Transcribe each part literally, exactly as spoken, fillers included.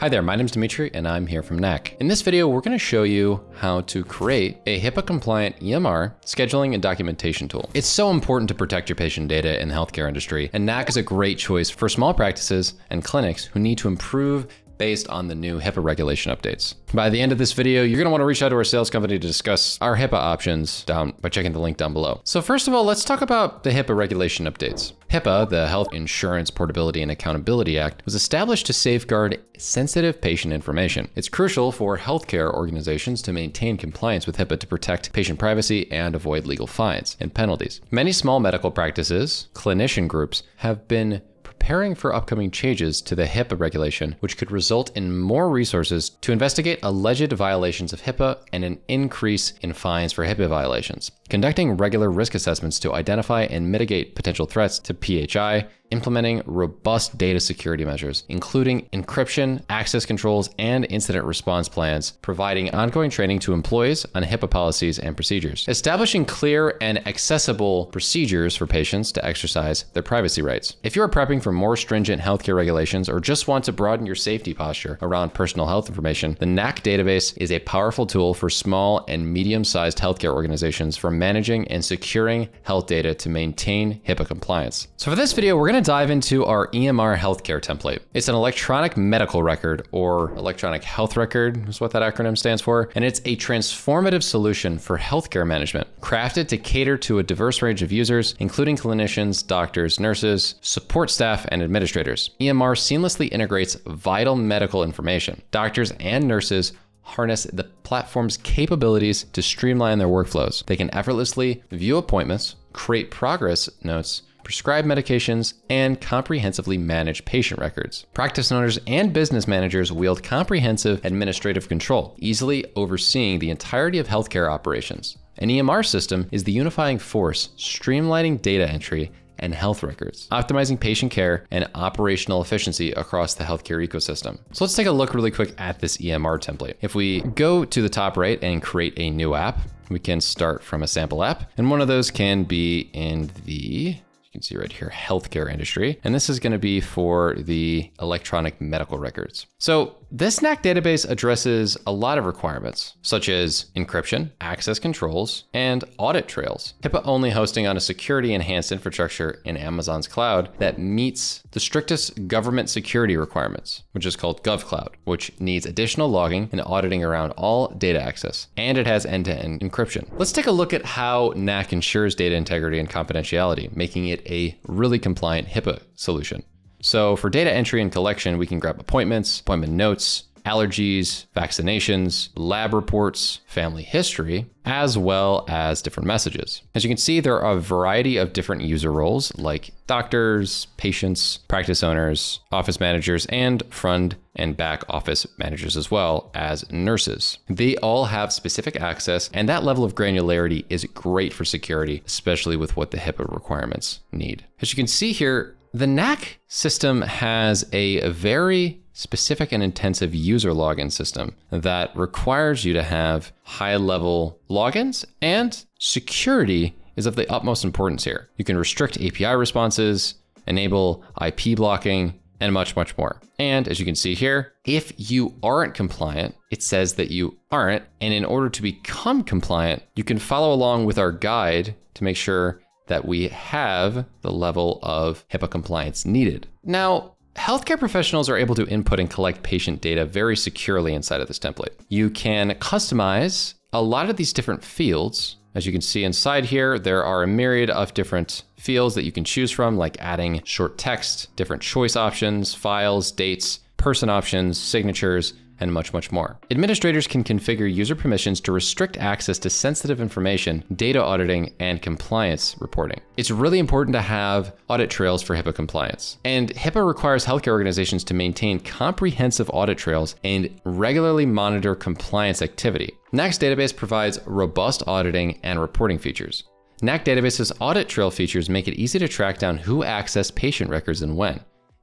Hi there, my name's Dimitri and I'm here from Knack. In this video, we're gonna show you how to create a HIPAA compliant E M R scheduling and documentation tool. It's so important to protect your patient data in the healthcare industry, and Knack is a great choice for small practices and clinics who need to improve based on the new HIPAA regulation updates. By the end of this video, you're gonna wanna reach out to our sales company to discuss our HIPAA options down by checking the link down below. So first of all, let's talk about the HIPAA regulation updates. HIPAA, the Health Insurance Portability and Accountability Act, was established to safeguard sensitive patient information. It's crucial for healthcare organizations to maintain compliance with HIPAA to protect patient privacy and avoid legal fines and penalties. Many small medical practices, clinician groups, have been preparing for upcoming changes to the HIPAA regulation, which could result in more resources to investigate alleged violations of HIPAA and an increase in fines for HIPAA violations. Conducting regular risk assessments to identify and mitigate potential threats to P H I, implementing robust data security measures, including encryption, access controls, and incident response plans, providing ongoing training to employees on HIPAA policies and procedures, establishing clear and accessible procedures for patients to exercise their privacy rights. If you are prepping for more stringent healthcare regulations or just want to broaden your safety posture around personal health information, the Knack database is a powerful tool for small and medium-sized healthcare organizations for managing and securing health data to maintain HIPAA compliance. So for this video, we're going to dive into our E M R healthcare template. It's an electronic medical record, or electronic health record is what that acronym stands for, and it's a transformative solution for healthcare management, crafted to cater to a diverse range of users, including clinicians, doctors, nurses, support staff, and administrators. E M R seamlessly integrates vital medical information. Doctors and nurses harness the platform's capabilities to streamline their workflows. They can effortlessly view appointments, create progress notes, prescribe medications, and comprehensively manage patient records. Practice owners and business managers wield comprehensive administrative control, easily overseeing the entirety of healthcare operations. An E M R system is the unifying force, streamlining data entry and health records, optimizing patient care and operational efficiency across the healthcare ecosystem. So let's take a look really quick at this E M R template. If we go to the top right and create a new app, we can start from a sample app, and one of those can be in the you can see right here, healthcare industry. And this is going to be for the electronic medical records. So this Knack database addresses a lot of requirements, such as encryption, access controls, and audit trails. HIPAA only hosting on a security enhanced infrastructure in Amazon's cloud that meets the strictest government security requirements, which is called GovCloud, which needs additional logging and auditing around all data access. And it has end-to-end encryption. Let's take a look at how Knack ensures data integrity and confidentiality, making it a really compliant HIPAA solution. So for data entry and collection, we can grab appointments, appointment notes, allergies, vaccinations, lab reports, family history, as well as different messages. As you can see, there are a variety of different user roles like doctors, patients, practice owners, office managers, and front and back office managers, as well as nurses. They all have specific access, and that level of granularity is great for security, especially with what the HIPAA requirements need. As you can see here, the Knack system has a very specific and intensive user login system that requires you to have high level logins, and security is of the utmost importance here. You can restrict A P I responses, enable I P blocking, and much, much more. And as you can see here, if you aren't compliant, it says that you aren't. And in order to become compliant, you can follow along with our guide to make sure that we have the level of HIPAA compliance needed. Now, healthcare professionals are able to input and collect patient data very securely inside of this template. You can customize a lot of these different fields. As you can see inside here, there are a myriad of different fields that you can choose from, like adding short text, different choice options, files, dates, person options, signatures, and much, much more. Administrators can configure user permissions to restrict access to sensitive information, data auditing, and compliance reporting. It's really important to have audit trails for HIPAA compliance. And HIPAA requires healthcare organizations to maintain comprehensive audit trails and regularly monitor compliance activity. Knack's database provides robust auditing and reporting features. Knack database's audit trail features make it easy to track down who accessed patient records and when.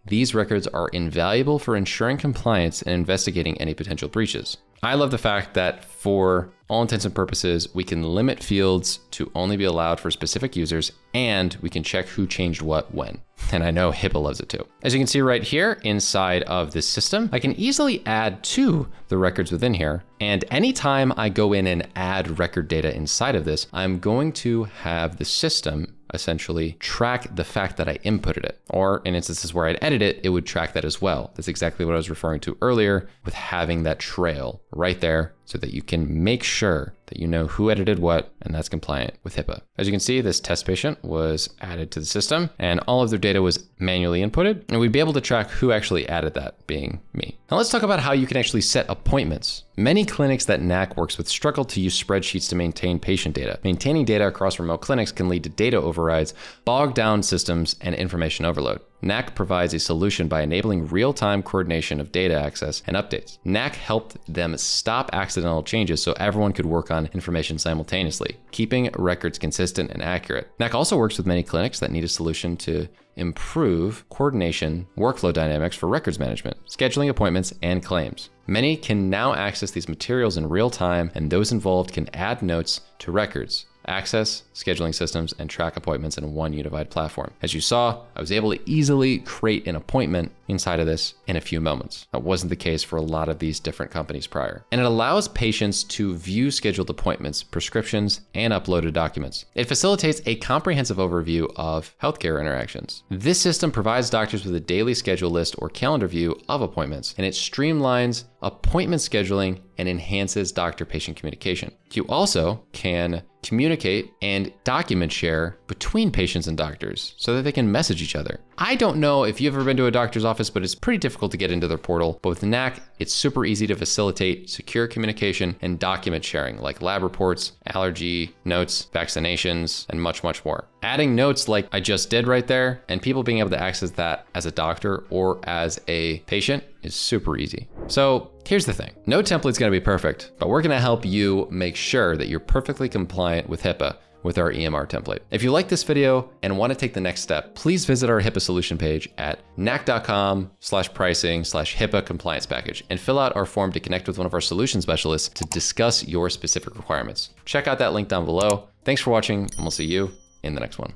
These records are invaluable for ensuring compliance and investigating any potential breaches. I love the fact that for all intents and purposes, we can limit fields to only be allowed for specific users, and we can check who changed what when. And I know HIPAA loves it too. As you can see right here inside of this system, I can easily add to the records within here. And anytime I go in and add record data inside of this, I'm going to have the system essentially track the fact that I inputted it, or in instances where I'd edit it, it would track that as well. That's exactly what I was referring to earlier with having that trail right there so that you can make sure that you know who edited what, and that's compliant with HIPAA. As you can see, this test patient was added to the system and all of their data was manually inputted, and we'd be able to track who actually added that, being me. Now let's talk about how you can actually set appointments. Many clinics that Knack works with struggle to use spreadsheets to maintain patient data. Maintaining data across remote clinics can lead to data overrides, bog down systems, and information overload. Knack provides a solution by enabling real-time coordination of data access and updates. Knack helped them stop accidental changes so everyone could work on information simultaneously, keeping records consistent and accurate. Knack also works with many clinics that need a solution to improve coordination, workflow dynamics for records management, scheduling appointments, and claims. Many can now access these materials in real time, and those involved can add notes to records, access, scheduling systems, and track appointments in one unified platform. As you saw, I was able to easily create an appointment inside of this in a few moments. That wasn't the case for a lot of these different companies prior. And it allows patients to view scheduled appointments, prescriptions, and uploaded documents. It facilitates a comprehensive overview of healthcare interactions. This system provides doctors with a daily schedule list or calendar view of appointments, and it streamlines appointment scheduling and enhances doctor-patient communication. You also can communicate and document share between patients and doctors so that they can message each other. I don't know if you've ever been to a doctor's office, but it's pretty difficult to get into their portal. But with Knack, it's super easy to facilitate secure communication and document sharing like lab reports, allergy notes, vaccinations, and much, much more. Adding notes like I just did right there and people being able to access that as a doctor or as a patient is super easy. So here's the thing. No template's gonna be perfect, but we're gonna help you make sure that you're perfectly compliant with HIPAA with our E M R template. If you like this video and want to take the next step, please visit our HIPAA solution page at knack.com slash pricing slash HIPAA compliance package and fill out our form to connect with one of our solution specialists to discuss your specific requirements. Check out that link down below. Thanks for watching, and we'll see you in the next one.